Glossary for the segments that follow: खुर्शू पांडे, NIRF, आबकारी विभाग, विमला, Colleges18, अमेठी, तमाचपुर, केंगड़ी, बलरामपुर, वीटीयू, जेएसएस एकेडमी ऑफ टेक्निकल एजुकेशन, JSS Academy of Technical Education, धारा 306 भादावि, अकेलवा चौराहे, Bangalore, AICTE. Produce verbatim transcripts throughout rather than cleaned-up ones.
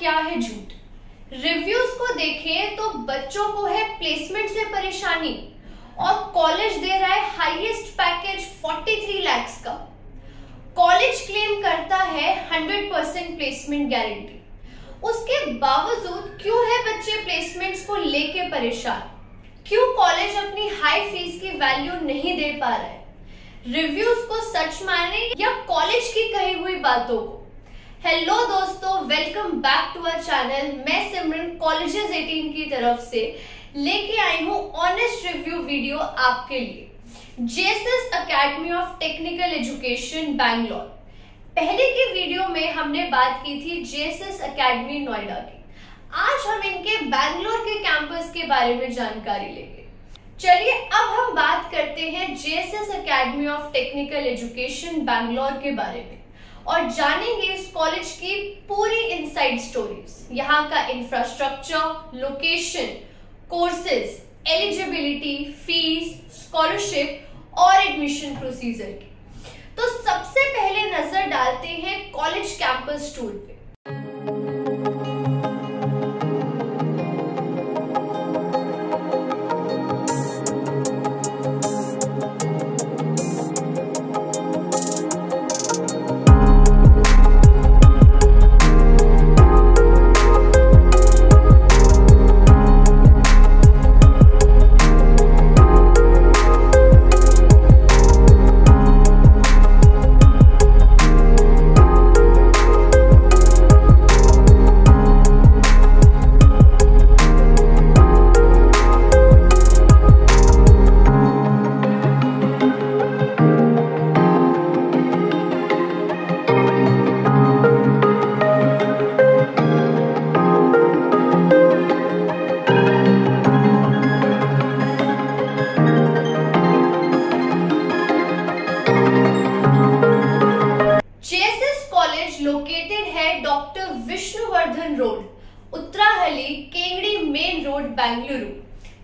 क्या है झूठ। रिव्यूज को देखें तो बच्चों को है प्लेसमेंट से परेशानी और कॉलेज दे रहा है हाईएस्ट पैकेज तैंतालीस लाख का। कॉलेज क्लेम करता है सौ परसेंट प्लेसमेंट गारंटी, उसके बावजूद क्यों है बच्चे प्लेसमेंट्स को लेके परेशान? क्यों कॉलेज अपनी हाई फीस की वैल्यू नहीं दे पा रहा है? रिव्यूज को सच माने या कॉलेज की कही हुई बातों को? हेलो दोस्तों, welcome back to our channel. मैं सिमरन कॉलेजेस अठारह की तरफ से लेके आई हूँ ऑनेस्ट रिव्यू वीडियो आपके लिए। जेएसएस एकेडमी ऑफ टेक्निकल एजुकेशन Bangalore. पहले की वीडियो में हमने बात की थी जेएसएस एकेडमी नोएडा की। आज हम इनके बैंगलोर के कैंपस के बारे में जानकारी लेंगे। चलिए अब हम बात करते हैं जेएसएस एकेडमी ऑफ टेक्निकल एजुकेशन Bangalore के बारे में और जानेंगे इस कॉलेज की पूरी इनसाइड स्टोरीज, यहाँ का infrastructure, location, courses, eligibility, fees, scholarship और एडमिशन प्रोसीजर की। तो सबसे पहले नजर डालते हैं कॉलेज कैंपस टूर पे।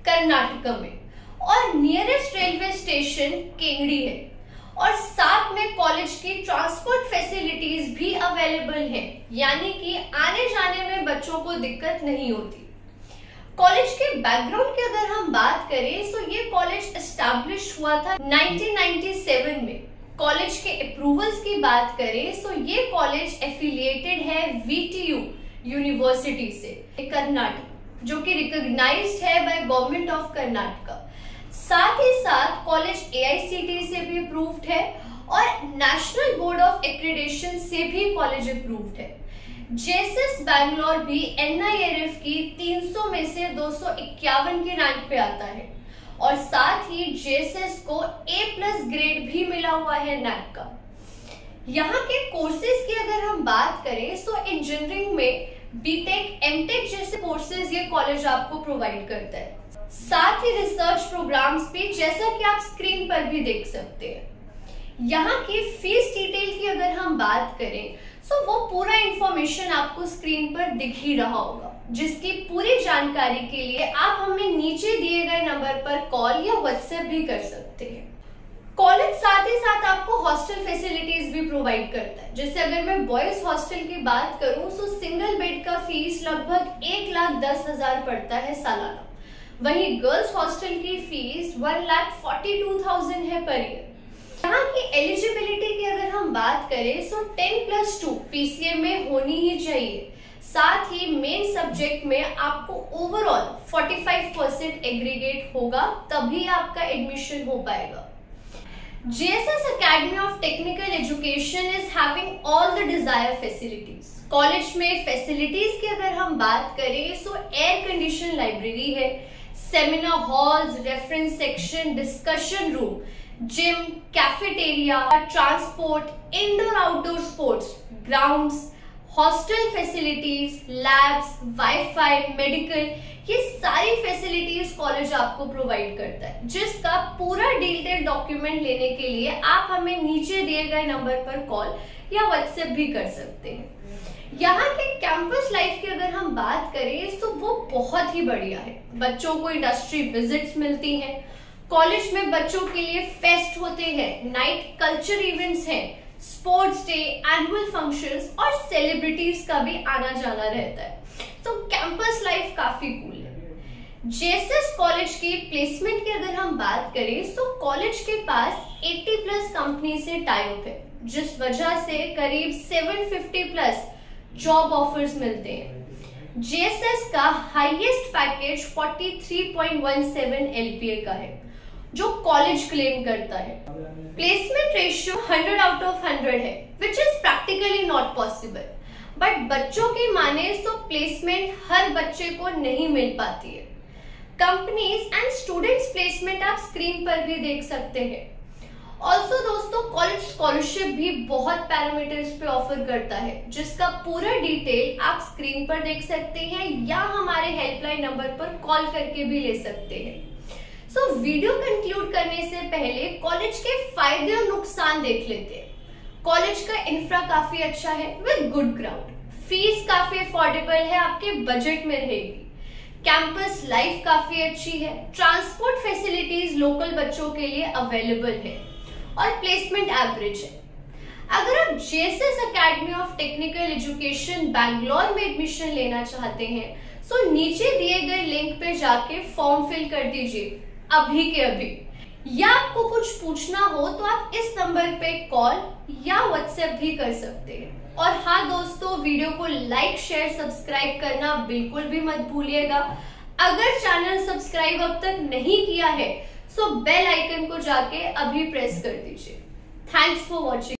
कर्नाटक में और नियरेस्ट रेलवे स्टेशन केंगड़ी है और साथ में कॉलेज की ट्रांसपोर्ट फैसिलिटीज भी अवेलेबल हैं, यानी कि आने जाने में बच्चों को दिक्कत नहीं होती। कॉलेज के बैकग्राउंड की अगर हम बात करें तो ये कॉलेज एस्टैब्लिश हुआ था नाइनटीन नाइंटी सेवन में। कॉलेज के अप्रूवल्स की बात करें तो ये कॉलेज एफिलिएटेड है वीटीयू यूनिवर्सिटी से कर्नाटक, जो कि रिकॉग्नाइज्ड है बाय गवर्नमेंट ऑफ कर्नाटका। साथ ही साथ कॉलेज ए आई सी टी ई से भी अप्रूव्ड है और नेशनल बोर्ड ऑफ एक्रेडिटेशन से भी कॉलेज अप्रूव्ड है। जेएसएस बैंगलोर भी एन आई आर एफ की तीन सौ में से दो सौ इक्यावन की रैंक पे आता है और साथ ही जेएसएस को ए प्लस ग्रेड भी मिला हुआ है नैक का। यहाँ के कोर्सेज की अगर हम बात करें तो इंजीनियरिंग में बीटेक, एमटेक जैसे कोर्सेज ये कॉलेज आपको प्रोवाइड करता है। साथ ही रिसर्च प्रोग्राम्स भी, जैसा कि आप स्क्रीन पर भी देख सकते हैं। यहाँ की फीस डिटेल की अगर हम बात करें तो वो पूरा इंफॉर्मेशन आपको स्क्रीन पर दिख ही रहा होगा, जिसकी पूरी जानकारी के लिए आप हमें नीचे दिए गए नंबर पर कॉल या व्हाट्सएप भी कर सकते हैं। कॉलेज साथ ही साथ आपको हॉस्टल फैसिलिटीज भी प्रोवाइड करता है। जैसे अगर मैं बॉयज हॉस्टल की बात करूं तो सिंगल बेड का फीस लगभग एक लाख दस हजार पड़ता है सालाना, वहीं गर्ल्स हॉस्टल की fees one lakh forty two thousand है पर ईयर। यहाँ की एलिजिबिलिटी की अगर हम बात करें तो ten plus two P C A में होनी ही चाहिए। साथ ही मेन सब्जेक्ट में आपको overall forty five percent aggregate होगा, तभी आपका एडमिशन हो पाएगा। J S S Academy of Technical Education is having all the desired facilities. College में फैसिलिटीज की अगर हम बात करें तो एयर कंडीशन लाइब्रेरी है, seminar halls, reference section, discussion room, gym, cafeteria, transport, indoor outdoor sports grounds, hostel facilities, labs, wifi, medical, ये सारी फैसिलिटीज कॉलेज आपको प्रोवाइड करता है, जिसका पूरा डिटेल डॉक्यूमेंट लेने के लिए आप हमें नीचे दिए गए नंबर पर कॉल या व्हाट्सएप भी कर सकते हैं। यहाँ के कैंपस लाइफ की अगर हम बात करें तो वो बहुत ही बढ़िया है। बच्चों को इंडस्ट्री विजिट्स मिलती हैं, कॉलेज में बच्चों के लिए फेस्ट होते हैं, नाइट कल्चर इवेंट्स हैं, स्पोर्ट्स डे, एनुअल फंक्शंस और सेलिब्रिटीज का भी आना जाना रहता है। तो कैंपस लाइफ काफी कूल है। जेएसएस कॉलेज के प्लेसमेंट की अगर हम बात करें तो कॉलेज के पास अस्सी प्लस कंपनी से टाइप है, जिस वजह से करीब सात सौ पचास प्लस जॉब ऑफर्स मिलते हैं। जेएसएस का हाईएस्ट पैकेज तैंतालीस पॉइंट सत्रह एलपीए का है जो कॉलेज क्लेम करता है। Placement ratio hundred out of hundred है, which is practically not possible. But बच्चों की माने तो प्लेसमेंट हर बच्चे को नहीं मिल पाती है। कंपनीज एंड स्टूडेंट्स प्लेसमेंट आप स्क्रीन पर भी देख सकते हैं। ऑल्सो दोस्तों, कॉलेज स्कॉलरशिप भी बहुत पैरामीटर्स पे ऑफर करता है, जिसका पूरा डिटेल आप स्क्रीन पर देख सकते हैं या हमारे हेल्पलाइन नंबर पर कॉल करके भी ले सकते हैं। सो वीडियो कंक्लूड करने से पहले कॉलेज के फायदे और नुकसान देख लेते हैं। कॉलेज का इंफ्रा काफी अच्छा है विद गुड ग्राउंड। फीस काफी अफोर्डेबल है, आपके बजट में रहेगी। कैंपस लाइफ काफी अच्छी है। ट्रांसपोर्ट फैसिलिटीज लोकल बच्चों के लिए अवेलेबल है और प्लेसमेंट एवरेज है। अगर आप जेएसएस एकेडमी ऑफ टेक्निकल एजुकेशन Bangalore में एडमिशन लेना चाहते हैं तो नीचे दिए गए लिंक पे जाके फॉर्म फिल कर दीजिए अभी के अभी, या आपको कुछ पूछना हो तो आप इस नंबर पे कॉल या व्हाट्सएप भी कर सकते हैं। और हाँ दोस्तों, वीडियो को लाइक, शेयर, सब्सक्राइब करना बिल्कुल भी मत भूलिएगा। अगर चैनल सब्सक्राइब अब तक नहीं किया है सो बेल आइकन को जाके अभी प्रेस कर दीजिए। Thanks for watching.